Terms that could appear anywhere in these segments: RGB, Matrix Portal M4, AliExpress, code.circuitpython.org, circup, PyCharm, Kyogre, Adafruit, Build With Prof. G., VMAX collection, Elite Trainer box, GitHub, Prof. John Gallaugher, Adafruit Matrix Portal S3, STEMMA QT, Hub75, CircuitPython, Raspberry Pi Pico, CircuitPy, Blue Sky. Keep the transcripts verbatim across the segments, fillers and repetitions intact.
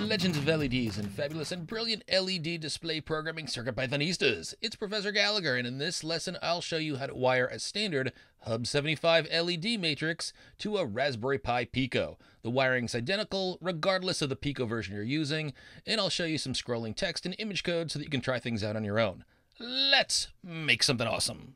Legends of L E Ds and fabulous and brilliant L E D display programming CircuitPythonistas. It's Professor Gallaugher, and in this lesson I'll show you how to wire a standard Hub seventy-five L E D matrix to a Raspberry Pi Pico. The wiring's identical regardless of the Pico version you're using, and I'll show you some scrolling text and image code so that you can try things out on your own. Let's make something awesome!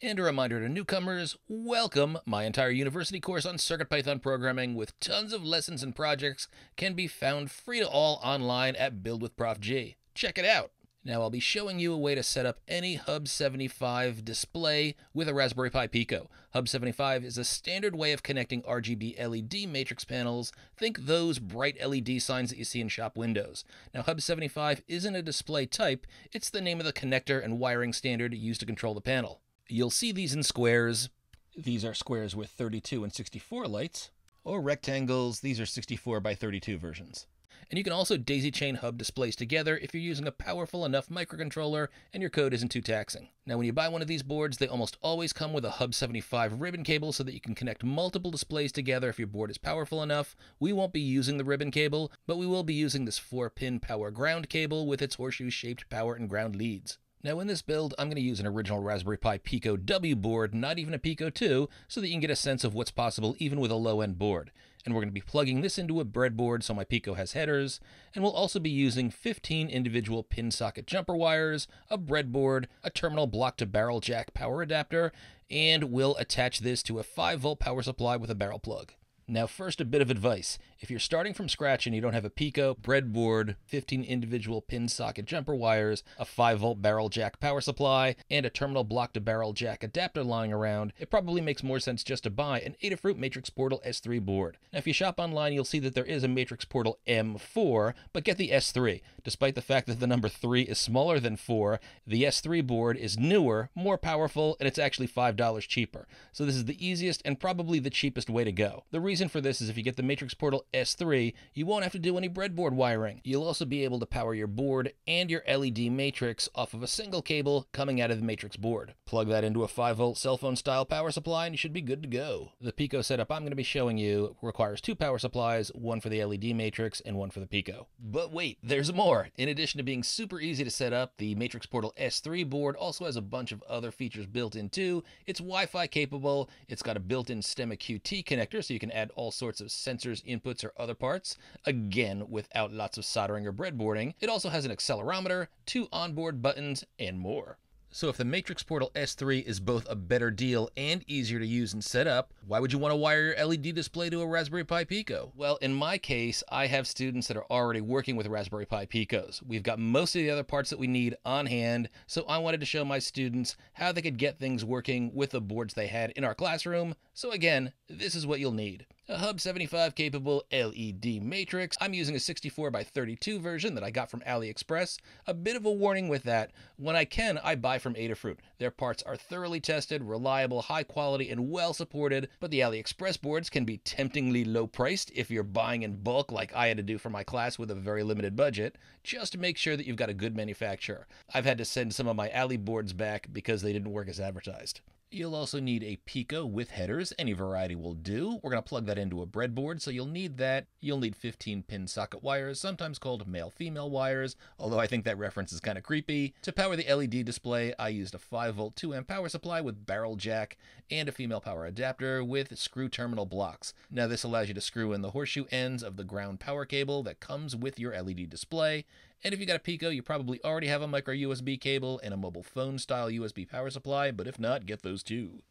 And a reminder to newcomers, welcome! My entire university course on CircuitPython programming with tons of lessons and projects can be found free to all online at Build with Prof G. Check it out! Now I'll be showing you a way to set up any Hub seventy-five display with a Raspberry Pi Pico. Hub seventy-five is a standard way of connecting R G B L E D matrix panels. Think those bright L E D signs that you see in shop windows. Now Hub seventy-five isn't a display type, it's the name of the connector and wiring standard used to control the panel. You'll see these in squares. These are squares with thirty-two and sixty-four lights. Or rectangles. These are sixty-four by thirty-two versions. And you can also daisy chain hub displays together if you're using a powerful enough microcontroller and your code isn't too taxing. Now when you buy one of these boards, they almost always come with a Hub seventy-five ribbon cable so that you can connect multiple displays together if your board is powerful enough. We won't be using the ribbon cable, but we will be using this four pin power ground cable with its horseshoe-shaped power and ground leads. Now in this build, I'm going to use an original Raspberry Pi Pico W board, not even a Pico two, so that you can get a sense of what's possible even with a low-end board. And we're going to be plugging this into a breadboard so my Pico has headers, and we'll also be using fifteen individual pin socket jumper wires, a breadboard, a terminal block-to-barrel jack power adapter, and we'll attach this to a five volt power supply with a barrel plug. Now first, a bit of advice. If you're starting from scratch and you don't have a Pico, breadboard, fifteen individual pin socket jumper wires, a five volt barrel jack power supply, and a terminal block to barrel jack adapter lying around, it probably makes more sense just to buy an Adafruit Matrix Portal S three board. Now if you shop online, you'll see that there is a Matrix Portal M four, but get the S three. Despite the fact that the number three is smaller than four, the S three board is newer, more powerful, and it's actually five dollars cheaper. So this is the easiest and probably the cheapest way to go. The reason The reason for this is if you get the Matrix Portal S three, you won't have to do any breadboard wiring. You'll also be able to power your board and your L E D matrix off of a single cable coming out of the matrix board. Plug that into a five volt cell phone style power supply and you should be good to go. The Pico setup I'm going to be showing you requires two power supplies, one for the L E D matrix and one for the Pico. But wait, there's more! In addition to being super easy to set up, the Matrix Portal S three board also has a bunch of other features built in too. It's Wi-Fi capable, it's got a built-in STEMMA Q T connector so you can add all sorts of sensors, inputs, or other parts, again without lots of soldering or breadboarding. It also has an accelerometer, two onboard buttons, and more. So if the Matrix Portal S three is both a better deal and easier to use and set up, why would you want to wire your L E D display to a Raspberry Pi Pico? Well, in my case, I have students that are already working with Raspberry Pi Picos. We've got most of the other parts that we need on hand, so I wanted to show my students how they could get things working with the boards they had in our classroom. So again, this is what you'll need. A Hub seventy-five capable L E D matrix. I'm using a sixty-four by thirty-two version that I got from AliExpress. A bit of a warning with that. When I can, I buy from Adafruit. Their parts are thoroughly tested, reliable, high quality, and well supported, but the AliExpress boards can be temptingly low priced if you're buying in bulk like I had to do for my class with a very limited budget. Just make sure that you've got a good manufacturer. I've had to send some of my Ali boards back because they didn't work as advertised. You'll also need a Pico with headers. Any variety will do. We're going to plug that into a breadboard, so you'll need that. You'll need fifteen pin socket wires, sometimes called male-female wires, although I think that reference is kind of creepy. To power the L E D display, I used a five volt two amp power supply with barrel jack and a female power adapter with screw terminal blocks. Now this allows you to screw in the horseshoe ends of the ground power cable that comes with your L E D display. And if you got a Pico, you probably already have a micro U S B cable and a mobile phone style U S B power supply, but if not, get those too.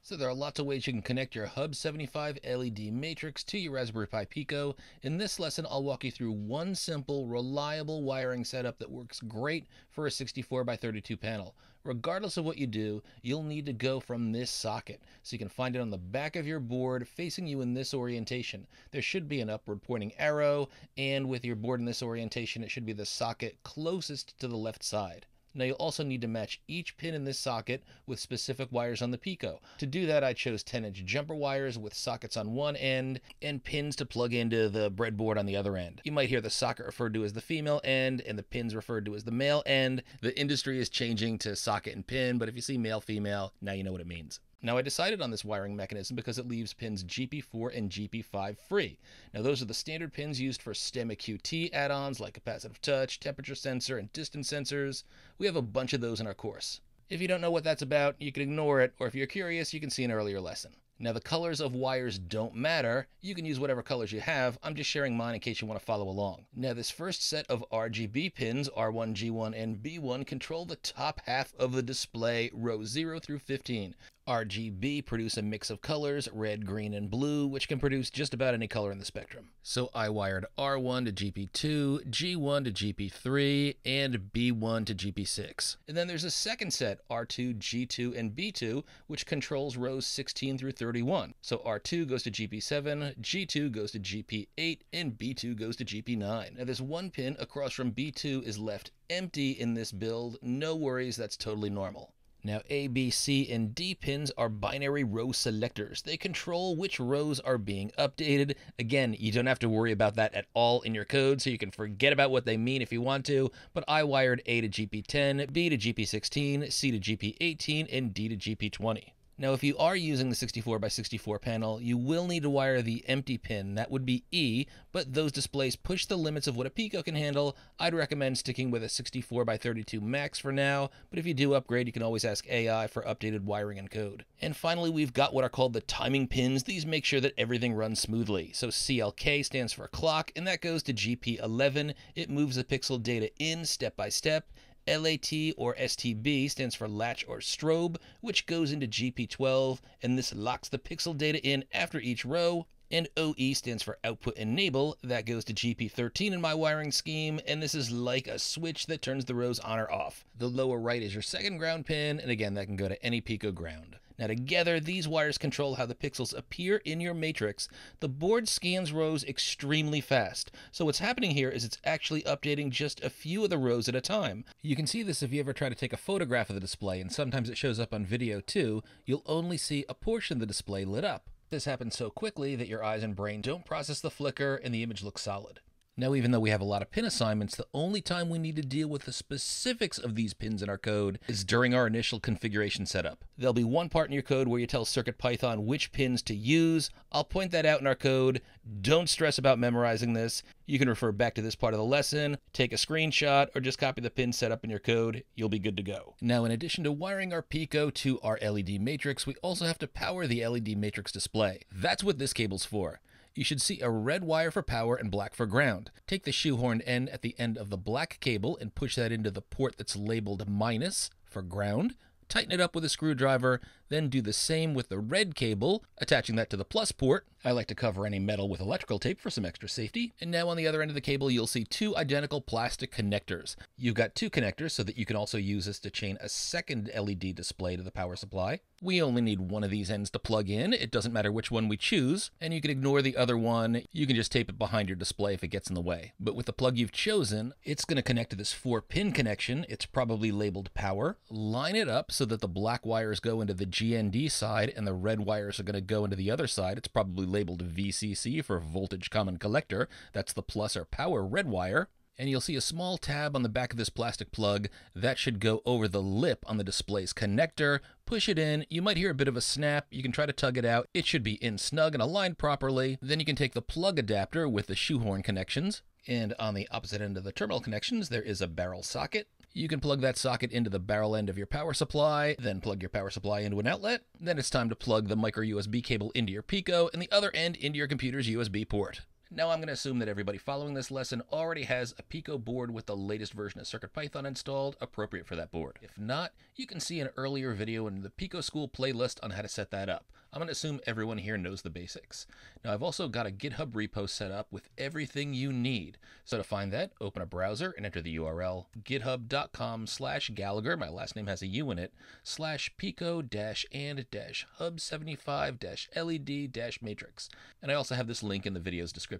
So there are lots of ways you can connect your Hub seventy-five L E D matrix to your Raspberry Pi Pico. In this lesson, I'll walk you through one simple, reliable wiring setup that works great for a sixty-four by thirty-two panel. Regardless of what you do, you'll need to go from this socket. So you can find it on the back of your board facing you in this orientation. There should be an upward pointing arrow, and with your board in this orientation, it should be the socket closest to the left side. Now you'll also need to match each pin in this socket with specific wires on the Pico. To do that, I chose ten inch jumper wires with sockets on one end and pins to plug into the breadboard on the other end. You might hear the socket referred to as the female end and the pins referred to as the male end. The industry is changing to socket and pin, but if you see male, female, now you know what it means. Now, I decided on this wiring mechanism because it leaves pins G P four and G P five free. Now, those are the standard pins used for STEMMA Q T add-ons like capacitive touch, temperature sensor, and distance sensors. We have a bunch of those in our course. If you don't know what that's about, you can ignore it, or if you're curious, you can see an earlier lesson. Now, the colors of wires don't matter. You can use whatever colors you have. I'm just sharing mine in case you want to follow along. Now, this first set of R G B pins, R one, G one, and B one, control the top half of the display, rows zero through fifteen. R G B produce a mix of colors, red, green, and blue, which can produce just about any color in the spectrum. So I wired R one to G P two, G one to G P three, and B one to G P six. And then there's a second set, R two, G two, and B two, which controls rows sixteen through thirty-one. So R two goes to G P seven, G two goes to G P eight, and B two goes to G P nine. Now this one pin across from B two is left empty in this build. No worries, that's totally normal. Now A, B, C, and D pins are binary row selectors. They control which rows are being updated. Again, you don't have to worry about that at all in your code, so you can forget about what they mean if you want to, but I wired A to G P ten, B to G P sixteen, C to G P eighteen, and D to G P twenty. Now, if you are using the sixty-four by sixty-four panel, you will need to wire the empty pin. That would be E, but those displays push the limits of what a Pico can handle. I'd recommend sticking with a sixty-four by thirty-two max for now, but if you do upgrade, you can always ask A I for updated wiring and code. And finally, we've got what are called the timing pins. These make sure that everything runs smoothly. So C L K stands for clock, and that goes to G P eleven. It moves the pixel data in step by step. L A T or S T B stands for latch or strobe, which goes into G P twelve, and this locks the pixel data in after each row. And O E stands for output enable. That goes to G P thirteen in my wiring scheme, and this is like a switch that turns the rows on or off. The lower right is your second ground pin, and again, that can go to any Pico ground. Now together, these wires control how the pixels appear in your matrix. The board scans rows extremely fast. So what's happening here is it's actually updating just a few of the rows at a time. You can see this if you ever try to take a photograph of the display, and sometimes it shows up on video too. You'll only see a portion of the display lit up. This happens so quickly that your eyes and brain don't process the flicker and the image looks solid. Now, even though we have a lot of pin assignments, the only time we need to deal with the specifics of these pins in our code is during our initial configuration setup. There'll be one part in your code where you tell CircuitPython which pins to use. I'll point that out in our code. Don't stress about memorizing this. You can refer back to this part of the lesson, take a screenshot, or just copy the pin setup in your code. You'll be good to go. Now, in addition to wiring our Pico to our L E D matrix, we also have to power the L E D matrix display. That's what this cable's for. You should see a red wire for power and black for ground. Take the shoehorned end at the end of the black cable and push that into the port that's labeled minus for ground. Tighten it up with a screwdriver, then do the same with the red cable, attaching that to the plus port. I like to cover any metal with electrical tape for some extra safety. And now on the other end of the cable, you'll see two identical plastic connectors. You've got two connectors so that you can also use this to chain a second L E D display to the power supply. We only need one of these ends to plug in. It doesn't matter which one we choose, and you can ignore the other one. You can just tape it behind your display if it gets in the way. But with the plug you've chosen, it's going to connect to this four pin connection. It's probably labeled power. Line it up so that the black wires go into the G N D side and the red wires are going to go into the other side. It's probably labeled V C C for voltage common collector. That's the plus or power red wire. And you'll see a small tab on the back of this plastic plug that should go over the lip on the display's connector. Push it in. You might hear a bit of a snap. You can try to tug it out. It should be in snug and aligned properly. Then you can take the plug adapter with the shoehorn connections. And on the opposite end of the terminal connections, there is a barrel socket. You can plug that socket into the barrel end of your power supply, then plug your power supply into an outlet. Then it's time to plug the micro U S B cable into your Pico and the other end into your computer's U S B port. Now I'm going to assume that everybody following this lesson already has a Pico board with the latest version of CircuitPython installed, appropriate for that board. If not, you can see an earlier video in the Pico School playlist on how to set that up. I'm going to assume everyone here knows the basics. Now I've also got a GitHub repo set up with everything you need. So to find that, open a browser and enter the U R L github dot com slash Gallaugher, my last name has a U in it, slash Pico dash and dash hub seventy-five dash L E D dash matrix. And I also have this link in the video's description.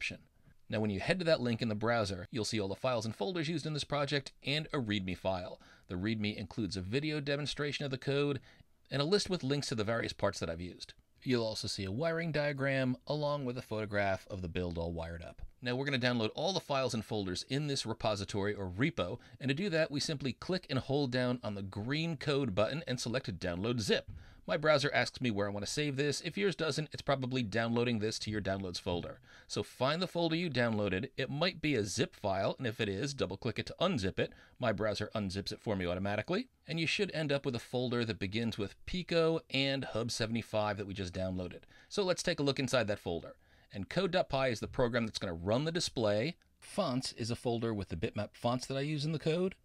Now, when you head to that link in the browser, you'll see all the files and folders used in this project and a README file. The README includes a video demonstration of the code and a list with links to the various parts that I've used. You'll also see a wiring diagram along with a photograph of the build all wired up. Now we're going to download all the files and folders in this repository or repo, and to do that, we simply click and hold down on the green code button and select Download Zip. My browser asks me where I want to save this. If yours doesn't, it's probably downloading this to your downloads folder. So find the folder you downloaded. It might be a zip file, and if it is, double-click it to unzip it. My browser unzips it for me automatically. And you should end up with a folder that begins with Pico and Hub seventy-five that we just downloaded. So let's take a look inside that folder. And code.py is the program that's going to run the display. Fonts is a folder with the bitmap fonts that I use in the code.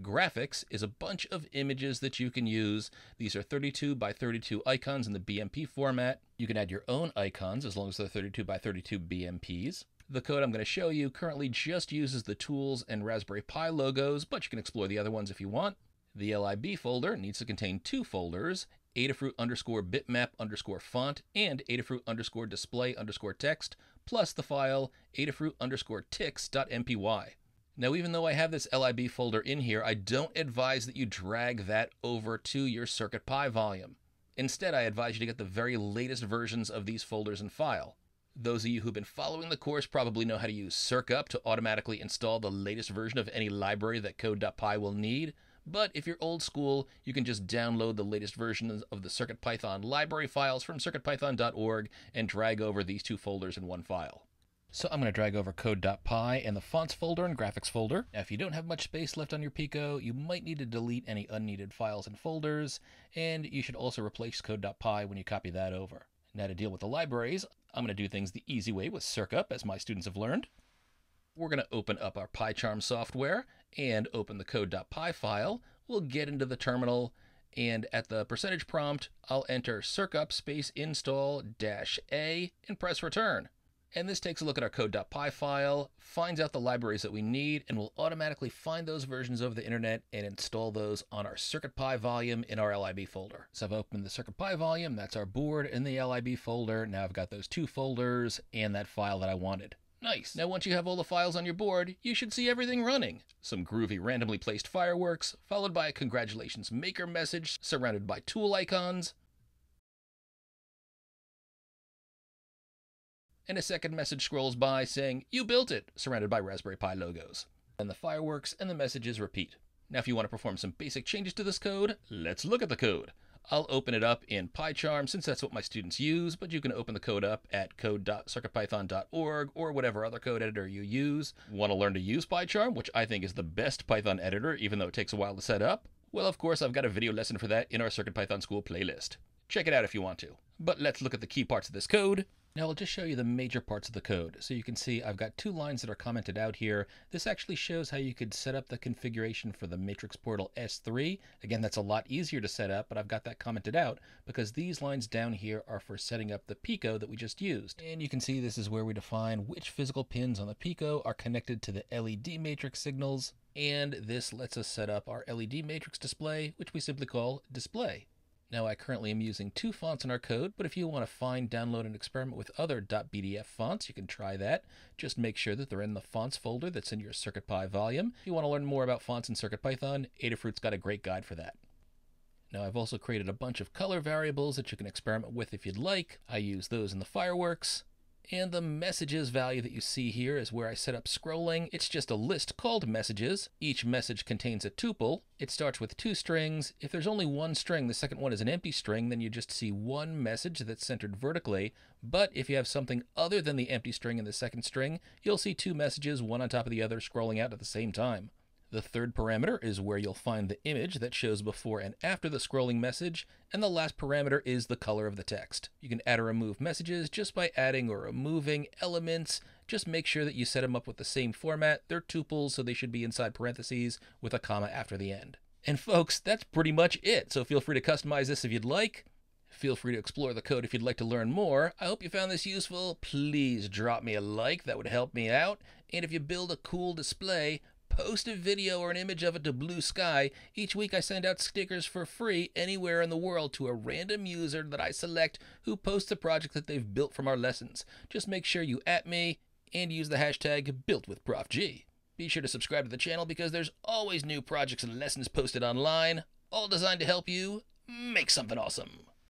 Graphics is a bunch of images that you can use. These are thirty-two by thirty-two icons in the B M P format. You can add your own icons as long as they're thirty-two by thirty-two B M Ps. The code I'm going to show you currently just uses the tools and Raspberry Pi logos, but you can explore the other ones if you want. The lib folder needs to contain two folders, Adafruit underscore bitmap underscore font and Adafruit underscore display underscore text, plus the file Adafruit underscore tix.mpy. Now, even though I have this lib folder in here, I don't advise that you drag that over to your CircuitPy volume. Instead, I advise you to get the very latest versions of these folders and file. Those of you who've been following the course probably know how to use CircuitPy to automatically install the latest version of any library that code.py will need. But if you're old school, you can just download the latest versions of the CircuitPython library files from circuit python dot org and drag over these two folders in one file. So I'm going to drag over code.py and the fonts folder and graphics folder. Now, if you don't have much space left on your Pico, you might need to delete any unneeded files and folders, and you should also replace code.py when you copy that over. Now, to deal with the libraries, I'm going to do things the easy way with CircuitPy, as my students have learned. We're going to open up our PyCharm software and open the code.py file. We'll get into the terminal, and at the percentage prompt, I'll enter circup space install dash A and press return. And this takes a look at our code.py file, finds out the libraries that we need, and will automatically find those versions over the internet and install those on our CircuitPy volume in our lib folder. So I've opened the CircuitPy volume, that's our board in the lib folder. Now I've got those two folders and that file that I wanted. Nice. Now, once you have all the files on your board, you should see everything running. Some groovy randomly placed fireworks, followed by a congratulations maker message surrounded by tool icons, and a second message scrolls by saying, "You built it," surrounded by Raspberry Pi logos. And the fireworks and the messages repeat. Now, if you want to perform some basic changes to this code, let's look at the code. I'll open it up in PyCharm since that's what my students use, but you can open the code up at code dot circuit python dot org or whatever other code editor you use. Want to learn to use PyCharm, which I think is the best Python editor, even though it takes a while to set up? Well, of course, I've got a video lesson for that in our CircuitPython School playlist. Check it out if you want to. But let's look at the key parts of this code. Now, I'll just show you the major parts of the code. So you can see I've got two lines that are commented out here. This actually shows how you could set up the configuration for the Matrix Portal S three. Again, that's a lot easier to set up, but I've got that commented out because these lines down here are for setting up the Pico that we just used. And you can see this is where we define which physical pins on the Pico are connected to the L E D matrix signals. And this lets us set up our L E D matrix display, which we simply call display. Now, I currently am using two fonts in our code, but if you want to find, download, and experiment with other .bdf fonts, you can try that. Just make sure that they're in the fonts folder that's in your CircuitPy volume. If you want to learn more about fonts in CircuitPython, Adafruit's got a great guide for that. Now, I've also created a bunch of color variables that you can experiment with if you'd like. I use those in the fireworks. And the messages value that you see here is where I set up scrolling. It's just a list called messages. Each message contains a tuple. It starts with two strings. If there's only one string, the second one is an empty string, then you just see one message that's centered vertically. But if you have something other than the empty string in the second string, you'll see two messages, one on top of the other, scrolling out at the same time. The third parameter is where you'll find the image that shows before and after the scrolling message, and the last parameter is the color of the text. You can add or remove messages just by adding or removing elements. Just make sure that you set them up with the same format. They're tuples, so they should be inside parentheses with a comma after the end. And folks, that's pretty much it. So feel free to customize this if you'd like. Feel free to explore the code if you'd like to learn more. I hope you found this useful. Please drop me a like, that would help me out. And if you build a cool display, post a video or an image of it to Blue Sky. Each week I send out stickers for free anywhere in the world to a random user that I select who posts a project that they've built from our lessons. Just make sure you at me and use the hashtag Built With Prof G. Be sure to subscribe to the channel because there's always new projects and lessons posted online, all designed to help you make something awesome.